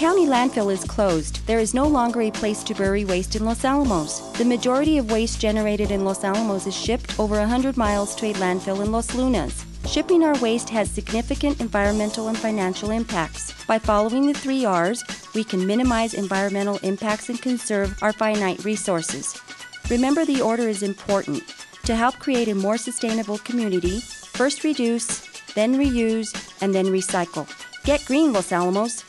county landfill is closed, there is no longer a place to bury waste in Los Alamos. The majority of waste generated in Los Alamos is shipped over 100 miles to a landfill in Los Lunas. Shipping our waste has significant environmental and financial impacts. By following the 3 R's, we can minimize environmental impacts and conserve our finite resources. Remember, the order is important. To help create a more sustainable community, first reduce, then reuse, and then recycle. Get green, Los Alamos.